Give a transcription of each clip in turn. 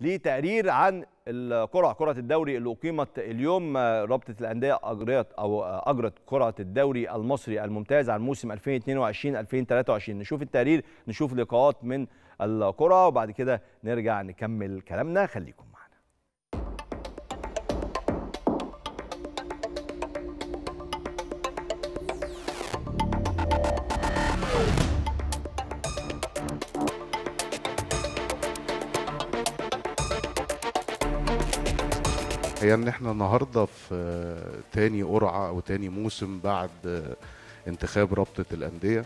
لتقرير عن كرة الدوري اللي أقيمت اليوم. رابطة الأندية أجرت كرة الدوري المصري الممتاز عن موسم 2022-2023. نشوف التقرير، نشوف لقاءات من الكرة، وبعد كده نرجع نكمل كلامنا. خليكم معنا. هي ان احنا النهارده في تاني قرعه او تاني موسم بعد انتخاب رابطه الانديه،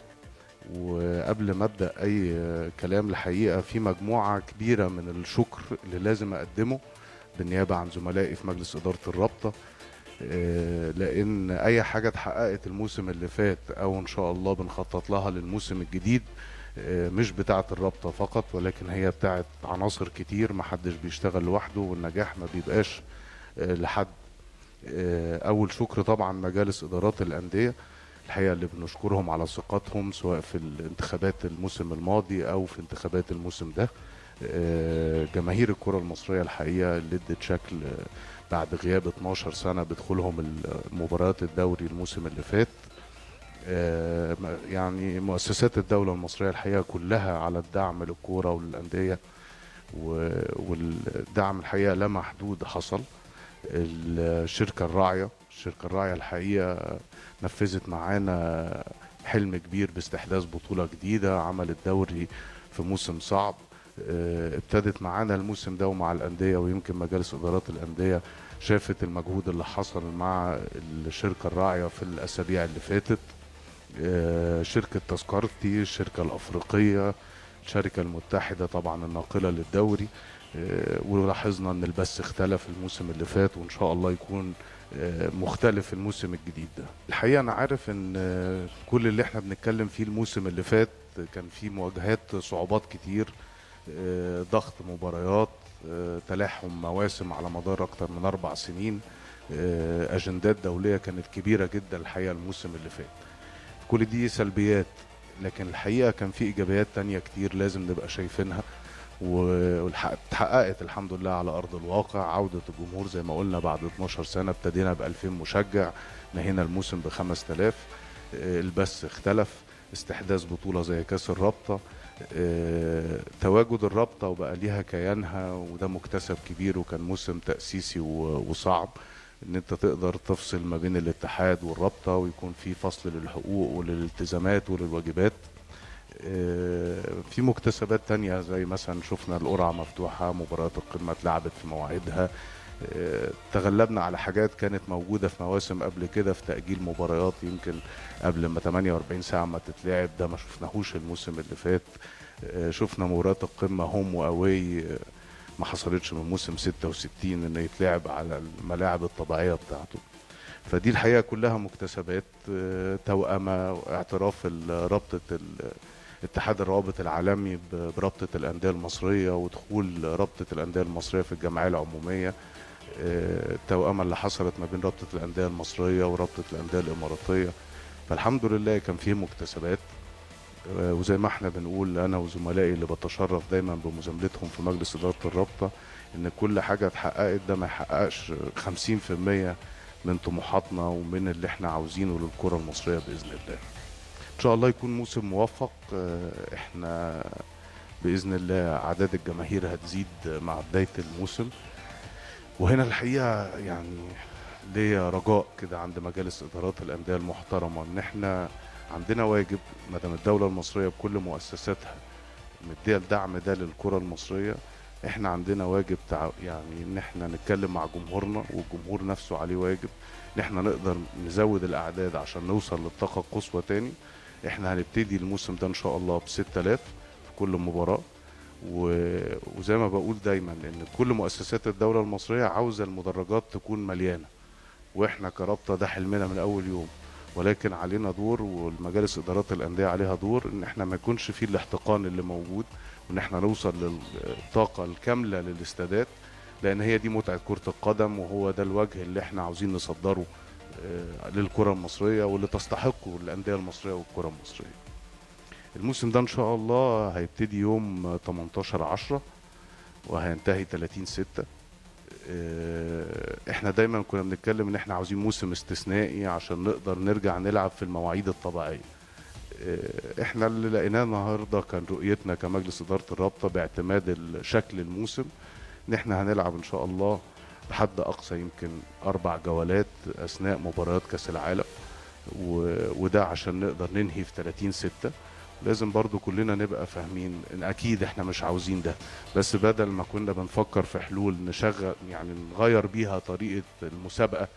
وقبل ما ابدا اي كلام الحقيقه في مجموعه كبيره من الشكر اللي لازم اقدمه بالنيابه عن زملائي في مجلس اداره الرابطه، لان اي حاجه اتحققت الموسم اللي فات او ان شاء الله بنخطط لها للموسم الجديد مش بتاعة الرابطة فقط، ولكن هي بتاعة عناصر كتير، محدش بيشتغل لوحده والنجاح ما بيبقاش لحد. أول شكر طبعا مجالس إدارات الأندية الحقيقة اللي بنشكرهم على ثقتهم سواء في الانتخابات الموسم الماضي أو في انتخابات الموسم ده. جماهير الكرة المصرية الحقيقة اللي ادت شكل بعد غياب 12 سنة بدخولهم مباريات الدوري الموسم اللي فات. يعني مؤسسات الدولة المصرية الحقيقة كلها على الدعم للكورة والأندية، والدعم الحقيقة لا محدود حصل. الشركة الراعية الحقيقة نفذت معانا حلم كبير باستحداث بطولة جديدة، عملت دوري في موسم صعب، ابتدت معانا الموسم ده ومع الأندية، ويمكن مجالس إدارات الأندية شافت المجهود اللي حصل مع الشركة الراعية في الأسابيع اللي فاتت. شركة تذكرتي، الشركة الأفريقية، الشركة المتحدة طبعا الناقلة للدوري، ولاحظنا أن البث اختلف الموسم اللي فات وإن شاء الله يكون مختلف الموسم الجديد ده. الحقيقة أنا عارف أن كل اللي احنا بنتكلم فيه الموسم اللي فات كان فيه مواجهات، صعوبات كتير، ضغط مباريات، تلاحم مواسم على مدار أكتر من 4 سنين، أجندات دولية كانت كبيرة جدا الحقيقة الموسم اللي فات. كل دي سلبيات، لكن الحقيقة كان في إيجابيات تانية كتير لازم نبقى شايفينها، واتحققت الحمد لله على أرض الواقع. عودة الجمهور زي ما قلنا بعد 12 سنة، ابتدينا ب 2000 مشجع، نهينا الموسم ب 5000. البث اختلف، استحداث بطولة زي كأس الرابطة، تواجد الرابطة وبقى ليها كيانها، وده مكتسب كبير. وكان موسم تأسيسي وصعب ان انت تقدر تفصل ما بين الاتحاد والرابطة، ويكون في فصل للحقوق وللالتزامات وللواجبات. في مكتسبات تانية زي مثلا شفنا القرعة مفتوحة، مباريات القمة اتلعبت في مواعيدها، تغلبنا على حاجات كانت موجودة في مواسم قبل كده، في تأجيل مباريات يمكن قبل ما 48 ساعة ما تتلعب، ده ما شفناهوش الموسم اللي فات. شفنا مباريات القمة هوم واواي ما حصلتش من موسم 66 انه يتلعب على الملاعب الطبيعية بتاعته. فدي الحقيقة كلها مكتسبات توأمة، اعتراف رابطة اتحاد الروابط العالمي برابطة الأندية المصرية، ودخول رابطة الأندية المصرية في الجمعية العمومية، التوأمة اللي حصلت ما بين رابطة الأندية المصرية ورابطة الأندية الإماراتية. فالحمد لله كان فيه مكتسبات، وزي ما احنا بنقول أنا وزملائي اللي بتشرف دايما بمزاملتهم في مجلس إدارة الرابطة، إن كل حاجة اتحققت ده ما يحققش 50% من طموحاتنا ومن اللي احنا عاوزينه للكرة المصرية بإذن الله. إن شاء الله يكون موسم موفق. احنا بإذن الله أعداد الجماهير هتزيد مع بداية الموسم، وهنا الحقيقة يعني ليا رجاء كده عند مجالس إدارات الأندية المحترمة إن احنا عندنا واجب، ما دام الدولة المصرية بكل مؤسساتها مدية الدعم ده للكرة المصرية، احنا عندنا واجب يعني إن احنا نتكلم مع جمهورنا، والجمهور نفسه عليه واجب إن احنا نقدر نزود الأعداد عشان نوصل للطاقة القصوى تاني. احنا هنبتدي الموسم ده ان شاء الله ب 6000 في كل مباراه، وزي ما بقول دايما ان كل مؤسسات الدوله المصريه عاوزه المدرجات تكون مليانه، واحنا كرابطه ده حلمنا من اول يوم، ولكن علينا دور، والمجالس ادارات الانديه عليها دور ان احنا ما يكونش فيه الاحتقان اللي موجود، وان احنا نوصل للطاقه الكامله للاستادات، لان هي دي متعه كره القدم، وهو ده الوجه اللي احنا عاوزين نصدره للكرة المصرية واللي تستحقه الأندية المصرية والكرة المصرية. الموسم ده إن شاء الله هيبتدي يوم 18/10، وهينتهي 30/6. احنا دايما كنا بنتكلم ان احنا عاوزين موسم استثنائي عشان نقدر نرجع نلعب في المواعيد الطبيعيه. احنا اللي لقيناه النهارده كان رؤيتنا كمجلس اداره الرابطه باعتماد شكل الموسم ان احنا هنلعب ان شاء الله لحد اقصى يمكن 4 جولات اثناء مباريات كاس العالم، وده عشان نقدر ننهي في 30/6. لازم برضو كلنا نبقى فاهمين ان اكيد احنا مش عاوزين ده، بس بدل ما كنا بنفكر في حلول نشغل يعني نغير بيها طريقه المسابقه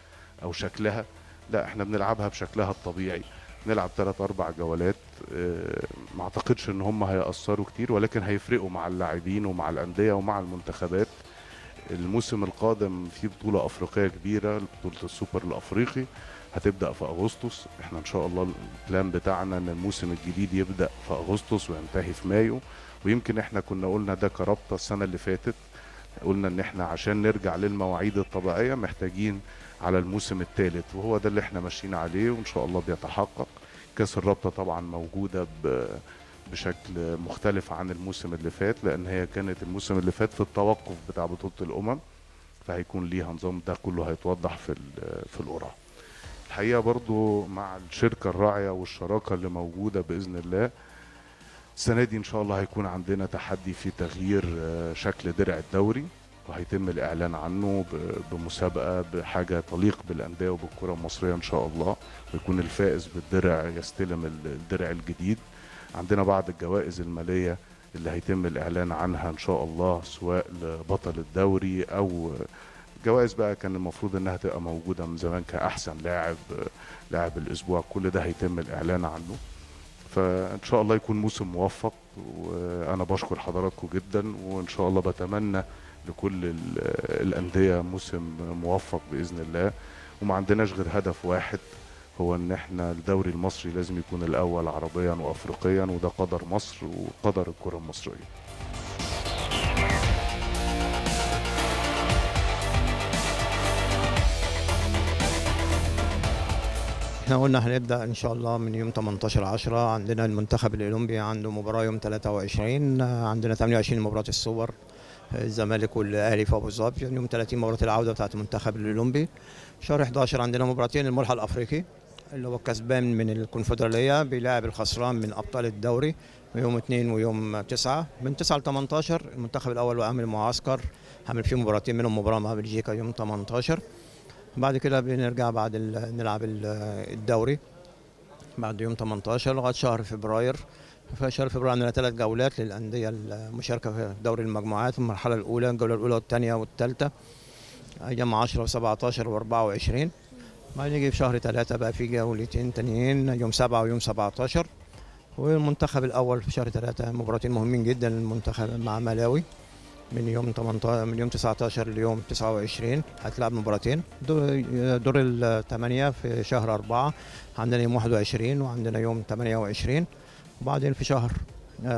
او شكلها، لا احنا بنلعبها بشكلها الطبيعي، نلعب 3 4 جولات. ما اعتقدش ان هم هيأثروا كتير، ولكن هيفرقوا مع اللاعبين ومع الانديه ومع المنتخبات. الموسم القادم في بطوله افريقيه كبيره، بطوله السوبر الافريقي هتبدا في اغسطس. احنا ان شاء الله البلان بتاعنا ان الموسم الجديد يبدا في اغسطس وينتهي في مايو، ويمكن احنا كنا قلنا ده كرابطه السنه اللي فاتت، قلنا ان احنا عشان نرجع للمواعيد الطبيعيه محتاجين على الموسم الثالث، وهو ده اللي احنا ماشيين عليه وان شاء الله بيتحقق. كاس الرابطه طبعا موجوده بشكل مختلف عن الموسم اللي فات، لان هي كانت الموسم اللي فات في التوقف بتاع بطوله الامم، فهيكون ليها نظام. ده كله هيتوضح في القرعه. الحقيقه برضو مع الشركه الراعيه والشراكه اللي موجوده باذن الله السنه دي ان شاء الله هيكون عندنا تحدي في تغيير شكل درع الدوري، وهيتم الاعلان عنه بمسابقه بحاجه تليق بالانديه وبالكره المصريه ان شاء الله، ويكون الفائز بالدرع يستلم الدرع الجديد. عندنا بعض الجوائز الماليه اللي هيتم الاعلان عنها ان شاء الله، سواء لبطل الدوري او جوائز بقى كان المفروض انها تبقى موجوده من زمان كاحسن لاعب الاسبوع. كل ده هيتم الاعلان عنه، فان شاء الله يكون موسم موفق. وانا بشكر حضراتكم جدا، وان شاء الله بتمنى لكل الانديه موسم موفق باذن الله. وما عندناش غير هدف واحد، هو ان احنا الدوري المصري لازم يكون الاول عربيا وافريقيا، وده قدر مصر وقدر الكره المصريه. احنا قلنا هنبدا ان شاء الله من يوم 18/10. عندنا المنتخب الاولمبي عنده مباراه يوم 23، عندنا 28 مباراه السوبر، الزمالك والاهلي في ابو ظبي، يوم 30 مباراه العوده بتاعت المنتخب الاولمبي. شهر 11 عندنا مباراتين، الملحق الافريقي اللي هو الكسبان من الكونفدراليه بيلاعب الخسران من ابطال الدوري يوم 2 ويوم 9. من 9 ل 18 المنتخب الاول وامل المعسكر هعمل فيه مباراتين، منهم مباراه مع بلجيكا يوم 18. بعد كده بنرجع بعد نلعب الدوري بعد يوم 18 لغايه شهر فبراير. في شهر فبراير عندنا 3 جولات للانديه المشاركه في دوري المجموعات، المرحله الاولى، الجوله الاولى والثانيه والثالثه، ايام 10 و17 و24. بعد نيجي في شهر 3 بقى في جولتين تانيين، يوم 7 ويوم 17. والمنتخب الاول في شهر 3 مباراتين مهمين جدا للمنتخب مع ملاوي، من يوم 19 ليوم 29 هتلعب مباراتين. دور الثمانية في شهر 4 عندنا يوم 21 وعندنا يوم 28. وبعدين في شهر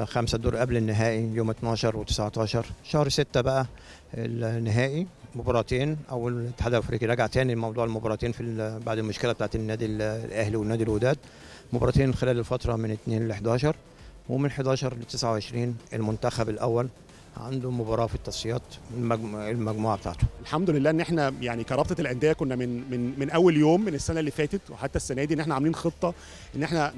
5 الدور قبل النهائي يوم 12 و19. شهر 6 بقى النهائي، مباراتين. أول الاتحاد الأفريقي رجع تاني لموضوع المباراتين بعد المشكلة بتاعت النادي الأهلي والنادي الوداد، مباراتين خلال الفترة من 2 ل 11. ومن 11 ل 29 المنتخب الأول عنده مباراه في التصفيات المجموعه بتاعته. الحمد لله ان احنا يعني كرابطه الانديه كنا من اول يوم من السنه اللي فاتت وحتى السنه دي ان احنا عاملين خطه ان احنا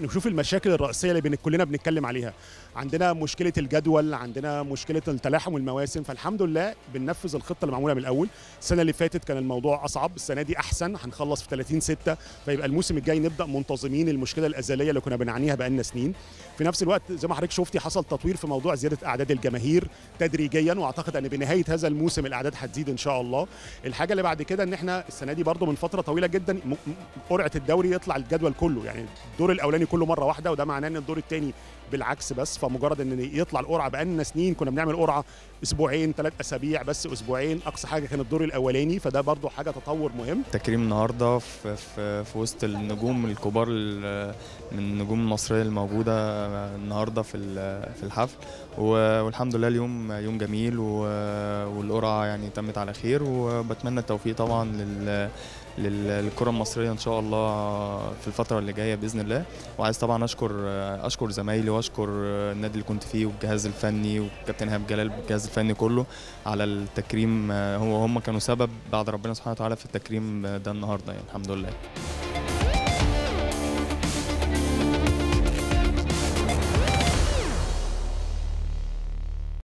نشوف المشاكل الرئيسيه اللي كلنا بنتكلم عليها. عندنا مشكله الجدول، عندنا مشكله التلاحم والمواسم، فالحمد لله بننفذ الخطه اللي معموله من الاول. السنه اللي فاتت كان الموضوع اصعب، السنه دي احسن، هنخلص في 30/6، فيبقى الموسم الجاي نبدا منتظمين المشكله الازليه اللي كنا بنعانيها بقالنا سنين. في نفس الوقت زي ما حضرتك شفتي حصل تطوير في موضوع زياده اعداد الجماهير تدريجيا، واعتقد ان بنهايه هذا الموسم الاعداد هتزيد ان شاء الله. الحاجه اللي بعد كده ان احنا السنه دي برضو من فتره طويله جدا قرعه الدوري يطلع الجدول كله، يعني الدور الاولاني كله مره واحده، وده معناه ان الدور الثاني بالعكس بس. فمجرد ان يطلع القرعه، بقالنا سنين كنا بنعمل قرعه اسبوعين 3 اسابيع بس، اسبوعين اقصى حاجه كان الدور الاولاني، فده برضو حاجه تطور مهم. تكريم النهارده في وسط النجوم الكبار من النجوم المصريه الموجوده النهارده في الحفل، والحمد الحمد لله اليوم يوم جميل والقرعه يعني تمت على خير، وبتمنى التوفيق طبعا للكره المصريه ان شاء الله في الفتره اللي جايه باذن الله. وعايز طبعا اشكر زمايلي واشكر النادي اللي كنت فيه والجهاز الفني والكابتن هاب جلال والجهاز الفني كله على التكريم، هم كانوا سبب بعد ربنا سبحانه وتعالى في التكريم ده النهارده يعني الحمد لله.